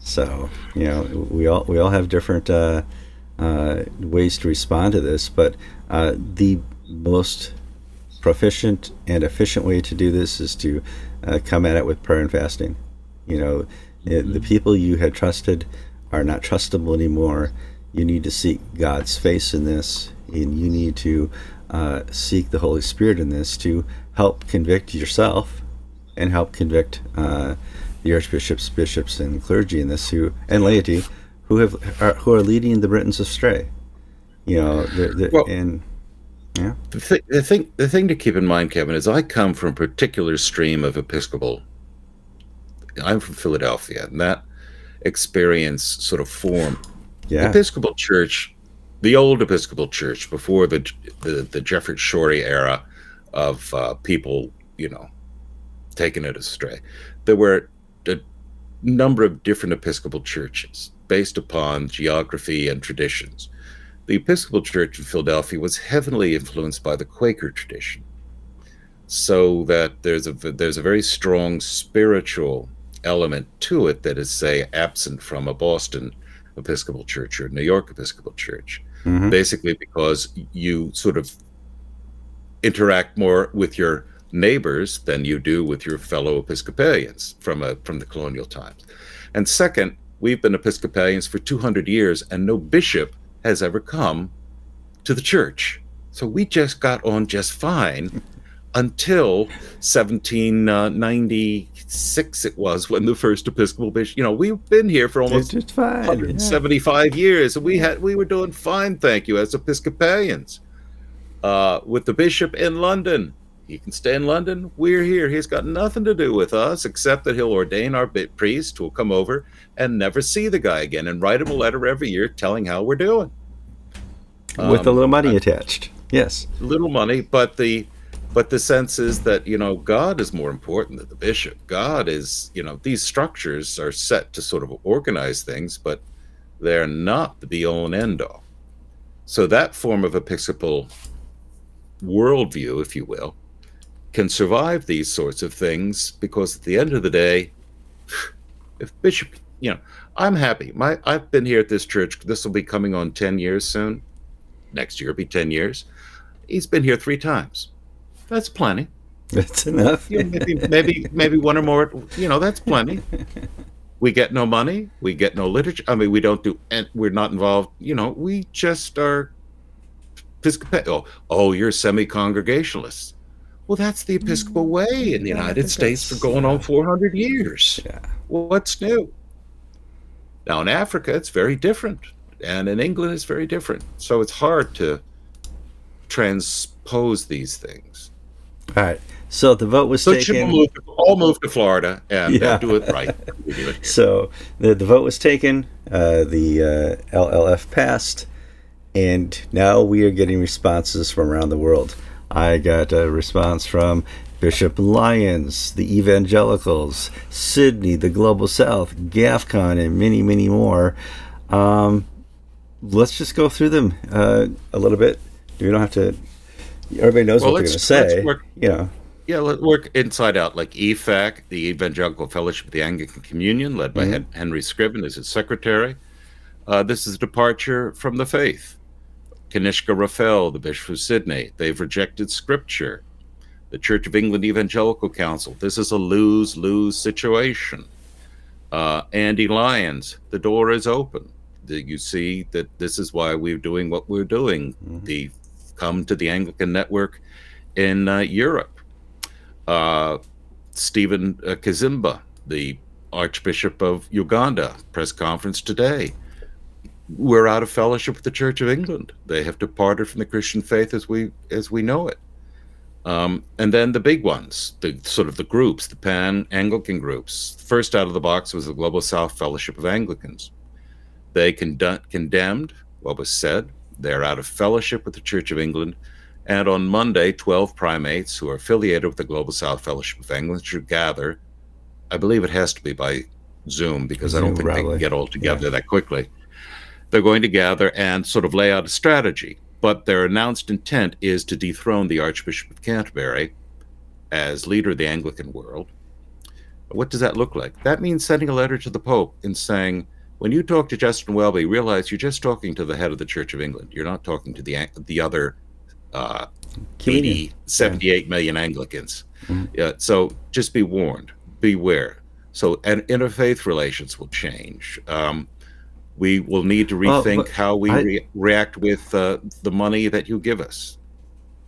So, you know, we all, we all have different uh, uh, ways to respond to this, but uh, the most proficient and efficient way to do this is to uh, come at it with prayer and fasting. You know, mm-hmm. the people you had trusted are not trustable anymore. You need to seek God's face in this, and you need to uh, seek the Holy Spirit in this to help convict yourself and help convict uh, the archbishops, bishops, and clergy in this, who and laity, who have are, who are leading the Britons astray. You know, they're, they're, well, and yeah. The, th the thing, the thing to keep in mind, Kevin, is I come from a particular stream of Episcopal. I'm from Philadelphia, and that experience sort of formed. Yeah. Episcopal Church, the old Episcopal Church before the the, the Jefferts Schori era of uh, people, you know, taking it astray. There were a number of different Episcopal churches based upon geography and traditions. The Episcopal Church in Philadelphia was heavily influenced by the Quaker tradition, so that there's a there's a very strong spiritual element to it that is, say, absent from a Boston Episcopal Church or New York Episcopal Church, mm-hmm. basically because you sort of interact more with your neighbors than you do with your fellow Episcopalians from a from the colonial times. And second, we've been Episcopalians for two hundred years, and no bishop has ever come to the church, so we just got on just fine until seventeen ninety-six, it was, when the first Episcopal bishop, you know, we've been here for almost fine, one hundred seventy-five yeah. years, and we had we were doing fine, thank you, as Episcopalians. Uh, with the bishop in London, he can stay in London, we're here. He's got nothing to do with us, except that he'll ordain our priest, who'll come over and never see the guy again, and write him a letter every year telling how we're doing. With um, a little money uh, attached, yes. Little money, but the But the sense is that, you know, God is more important than the bishop. God is, you know, these structures are set to sort of organize things, but they're not the be-all and end-all. So that form of Episcopal worldview, if you will, can survive these sorts of things, because at the end of the day, if bishop, you know, I'm happy. My, I've been here at this church. This will be coming on ten years soon. Next year will be ten years. He's been here three times. That's plenty. That's enough. You know, maybe, maybe, maybe one or more. You know, that's plenty. We get no money. We get no literature. I mean, we don't do, and we're not involved. You know, we just are. Episcopal. Oh, oh, you're semi-congregationalists. Well, that's the Episcopal way in the United States for going on four hundred years. Yeah. Well, what's new? Now, in Africa, it's very different, and in England, it's very different. So it's hard to transpose these things. All right. So the vote was so taken. We'll move to, all move to Florida and yeah. do it right. So the, the vote was taken. Uh, the uh, L L F passed, And now we are getting responses from around the world. I got a response from Bishop Lyons, the Evangelicals, Sydney, the Global South, GAFCON, and many, many more. Um, let's just go through them uh, a little bit. We don't have to. Everybody knows well, what they're going to say. Work, you know. Yeah, let's work inside out. Like E F A C, the Evangelical Fellowship of the Anglican Communion, led by mm-hmm. Henry Scriven as its secretary. Uh, this is a departure from the faith. Kanishka Raphael, the Bishop of Sydney, they've rejected Scripture. The Church of England Evangelical Council, this is a lose-lose situation. Uh, Andy Lyons, the door is open. You see that this is why we're doing what we're doing. Mm-hmm. The come to the Anglican network in uh, Europe. Uh, Stephen uh, Kazimba, the Archbishop of Uganda, press conference today. We're out of fellowship with the Church of England. They have departed from the Christian faith as we as we know it. Um, and then the big ones, the sort of the groups, the pan-Anglican groups. First out of the box was the Global South Fellowship of Anglicans. They condemn, condemned what was said. They're out of fellowship with the Church of England. And on Monday, twelve primates who are affiliated with the Global South Fellowship of Anglicans should gather. I believe it has to be by Zoom because Zoom I don't think rally. They can get all together yeah. that quickly. They're going to gather and sort of lay out a strategy, but their announced intent is to dethrone the Archbishop of Canterbury as leader of the Anglican world. What does that look like? That means sending a letter to the Pope and saying, when you talk to Justin Welby, realize you're just talking to the head of the Church of England. You're not talking to the the other uh, eighty, seventy-eight yeah. million Anglicans. Mm-hmm. Yeah, so just be warned, beware. So and interfaith relations will change. Um, We will need to rethink oh, how we I, re react with uh, the money that you give us.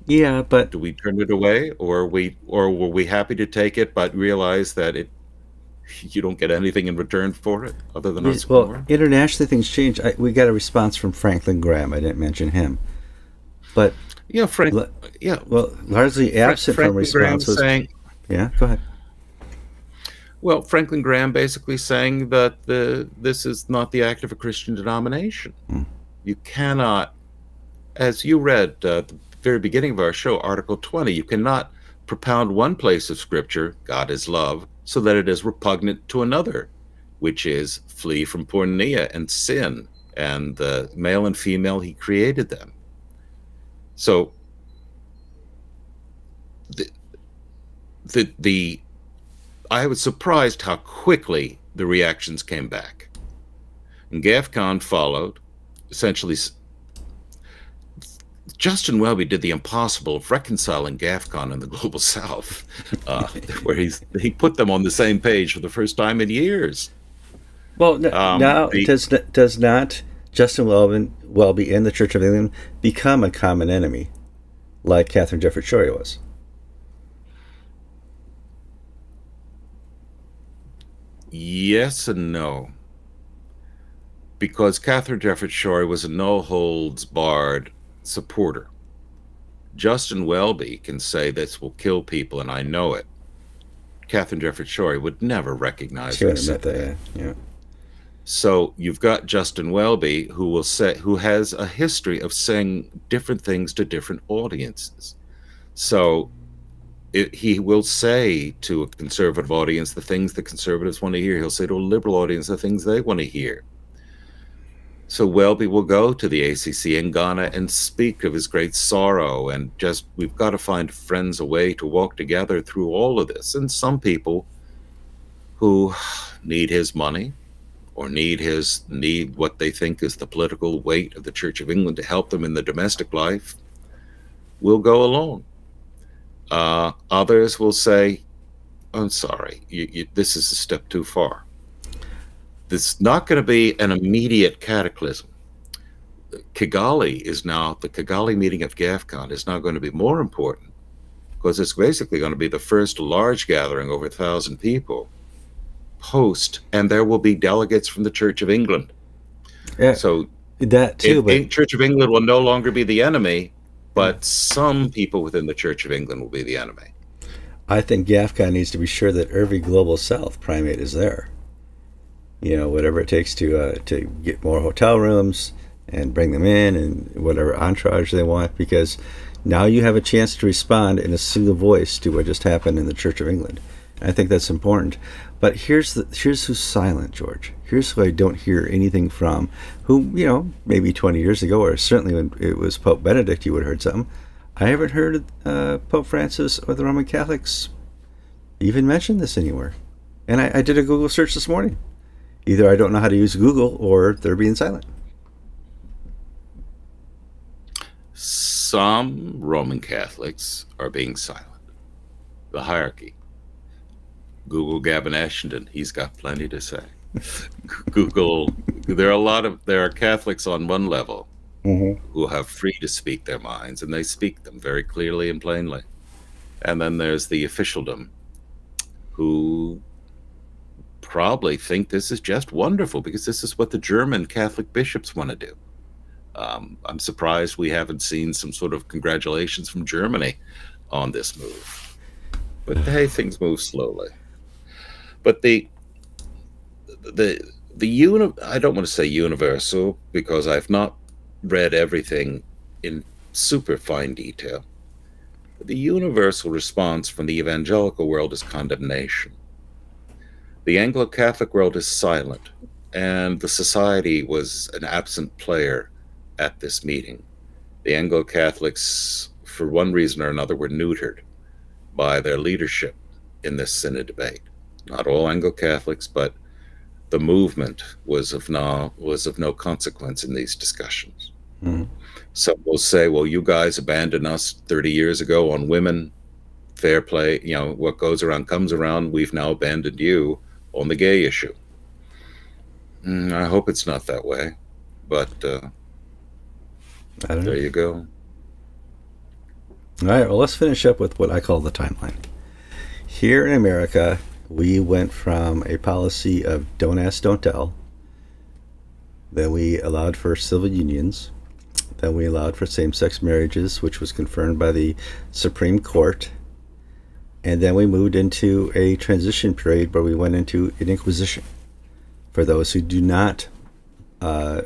Yeah, but do we turn it away, or are we, or were we happy to take it, but realize that it you don't get anything in return for it other than us? Well, more? Internationally things change. I, we got a response from Franklin Graham. I didn't mention him, but yeah, Frank. Yeah, well, largely absent Fra from responses. Saying, yeah, go ahead. Well, Franklin Graham basically saying that the this is not the act of a Christian denomination. Mm. You cannot, as you read uh, at the very beginning of our show, Article twenty, you cannot propound one place of Scripture, God is love, so that it is repugnant to another, which is flee from porneia and sin, and the male and female, he created them. So the the... the I was surprised how quickly the reactions came back. And GAFCON followed. Essentially, Justin Welby did the impossible of reconciling GAFCON and the Global South, uh, where he's, he put them on the same page for the first time in years. Well, no, um, now the, does, does not Justin Welby, Welby and the Church of England become a common enemy like Katharine Jefferts Schori was? Yes and no, because Katharine Jefferts Schori was a no-holds-barred supporter. Justin Welby can say this will kill people, and I know it. Katharine Jefferts Schori would never recognize she that. that yeah. So you've got Justin Welby, who will say, who has a history of saying different things to different audiences. So. It, he will say to a conservative audience the things the conservatives want to hear. He'll say to a liberal audience the things they want to hear. So Welby will go to the A C C in Ghana and speak of his great sorrow and just, we've got to find friends a way to walk together through all of this. And some people who need his money or need his, need what they think is the political weight of the Church of England to help them in the domestic life will go along. Uh, others will say, I'm sorry, you, you, this is a step too far. This is not going to be an immediate cataclysm. Kigali is now, the Kigali meeting of GAFCON is now going to be more important because it's basically going to be the first large gathering over a thousand people post, and there will be delegates from the Church of England. Yeah, so that too, it, but... Church of England will no longer be the enemy. But some people within the Church of England will be the enemy. I think GAFCON needs to be sure that every Global South primate is there. You know, whatever it takes to uh, to get more hotel rooms, and bring them in and whatever entourage they want, because now you have a chance to respond in a single voice to what just happened in the Church of England. I think that's important. But here's the, here's who's silent, George. Here's who I don't hear anything from, who, you know, maybe twenty years ago, or certainly when it was Pope Benedict, you would have heard something. I haven't heard uh, Pope Francis or the Roman Catholics even mention this anywhere. And I, I did a Google search this morning. Either I don't know how to use Google, or they're being silent. Some Roman Catholics are being silent. The hierarchy. Google Gavin Ashenden, he's got plenty to say. Google, there are a lot of, there are Catholics on one level mm-hmm. who have free to speak their minds, and they speak them very clearly and plainly. And then there's the officialdom, who probably think this is just wonderful because this is what the German Catholic bishops want to do. Um, I'm surprised we haven't seen some sort of congratulations from Germany on this move. But hey, things move slowly. But the the the uni I don't want to say universal, because I've not read everything in super fine detail. But the universal response from the evangelical world is condemnation. The Anglo-Catholic world is silent, and the society was an absent player at this meeting. The Anglo-Catholics, for one reason or another, were neutered by their leadership in this synod debate. Not all Anglo-Catholics, but the movement was of no, was of no consequence in these discussions. Mm-hmm. Some will say, well, you guys abandoned us thirty years ago on women, fair play, you know, what goes around comes around, we've now abandoned you on the gay issue. Mm, I hope it's not that way, but uh, I don't there know. You go. All right, well, let's finish up with what I call the timeline. Here in America, we went from a policy of don't ask, don't tell. Then we allowed for civil unions. Then we allowed for same-sex marriages, which was confirmed by the Supreme Court. And then we moved into a transition period where we went into an inquisition for those who do not uh,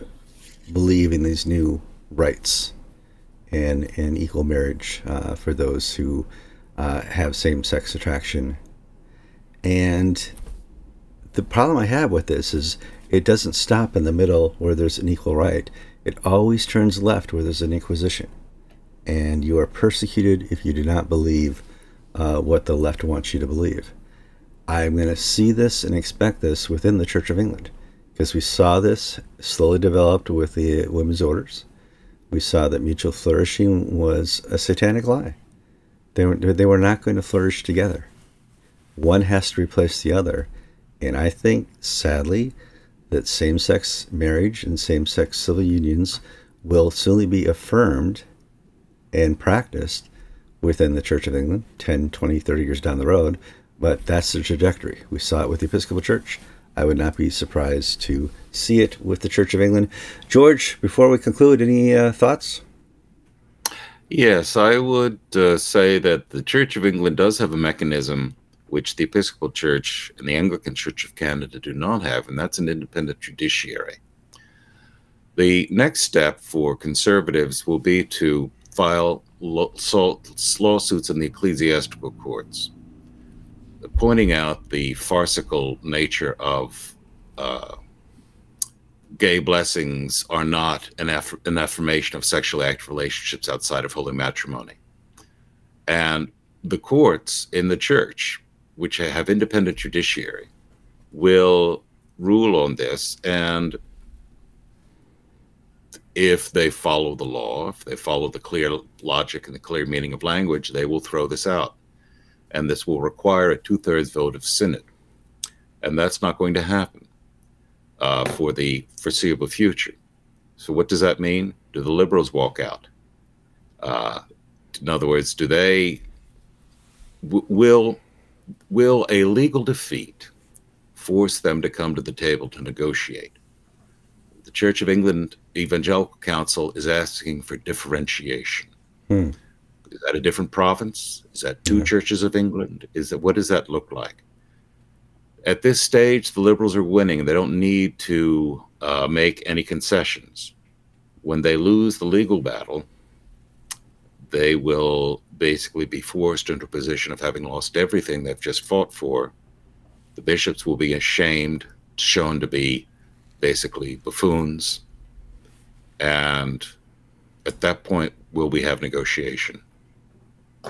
believe in these new rights. And, and equal marriage uh, for those who uh, have same-sex attraction. And the problem I have with this is it doesn't stop in the middle where there's an equal right. It always turns left where there's an inquisition. And you are persecuted if you do not believe uh, what the left wants you to believe. I'm going to see this and expect this within the Church of England, because we saw this slowly developed with the women's orders. We saw that mutual flourishing was a satanic lie. They were, they were not going to flourish together. One has to replace the other. And I think, sadly, that same-sex marriage and same-sex civil unions will slowly be affirmed and practiced within the Church of England ten, twenty, thirty years down the road. But that's the trajectory. We saw it with the Episcopal Church. I would not be surprised to see it with the Church of England. George, before we conclude, any uh, thoughts? Yes, I would uh, say that the Church of England does have a mechanism which the Episcopal Church and the Anglican Church of Canada do not have, and that's an independent judiciary. The next step for conservatives will be to file lawsuits in the ecclesiastical courts, pointing out the farcical nature of uh, gay blessings are not an, aff an affirmation of sexually active relationships outside of holy matrimony. And the courts in the church, which have independent judiciary, will rule on this. And if they follow the law, if they follow the clear logic and the clear meaning of language, they will throw this out. And this will require a two-thirds vote of synod, and that's not going to happen uh, for the foreseeable future. So what does that mean? Do the liberals walk out? Uh, in other words, do they w will will a legal defeat force them to come to the table to negotiate? The Church of England Evangelical Council is asking for differentiation. Hmm. Is that a different province? Is that two yeah. churches of England? Is that, what does that look like? At this stage, the liberals are winning. They don't need to uh, make any concessions. when they lose the legal battle, they will basically be forced into a position of having lost everything they've just fought for. The bishops will be ashamed, shown to be basically buffoons, and at that point will we have negotiation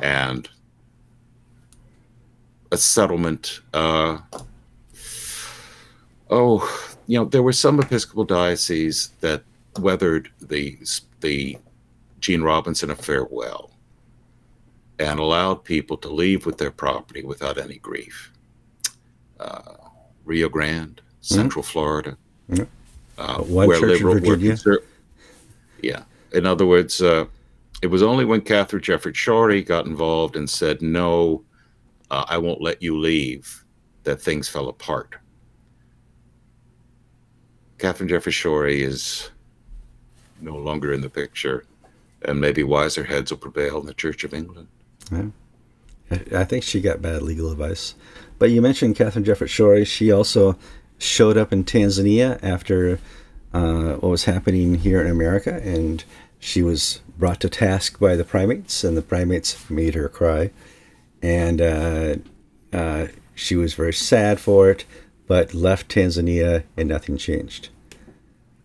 and a settlement. Uh, oh, you know, there were some Episcopal dioceses that weathered the the Gene Robinson affair well and allowed people to leave with their property without any grief. Uh, Rio Grande, Central mm-hmm. Florida, mm-hmm. uh, where liberal were, yeah. In other words, uh, it was only when Katharine Jefferts Schori got involved and said, "No, uh, I won't let you leave," that things fell apart. Katharine Jefferts Schori is no longer in the picture, and maybe wiser heads will prevail in the Church of England. Yeah. I think she got bad legal advice. But you mentioned Katharine Jefferts Schori. She also showed up in Tanzania after uh, what was happening here in America, and she was brought to task by the primates, and the primates made her cry. And uh, uh, she was very sad for it, but left Tanzania and nothing changed.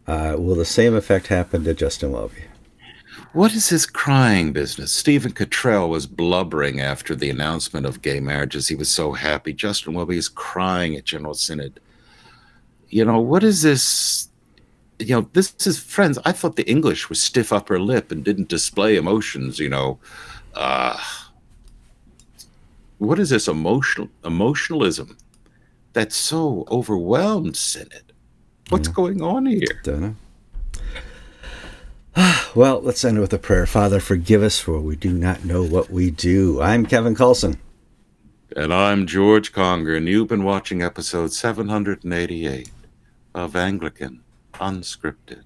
Uh, will the same effect happen to Justin Welby? What is his crying business? Stephen Cottrell was blubbering after the announcement of gay marriages. He was so happy. Justin Welby is crying at General Synod. You know, what is this? You know, this is, friends, I thought the English was stiff upper lip and didn't display emotions, you know. Uh, what is this emotional emotionalism that's so overwhelmed Synod? What's yeah. going on here? Don't know. Well, let's end with a prayer. Father, forgive us, for we do not know what we do. I'm Kevin Kallsen. And I'm George Conger, and you've been watching episode seven hundred eighty-eight of Anglican Unscripted.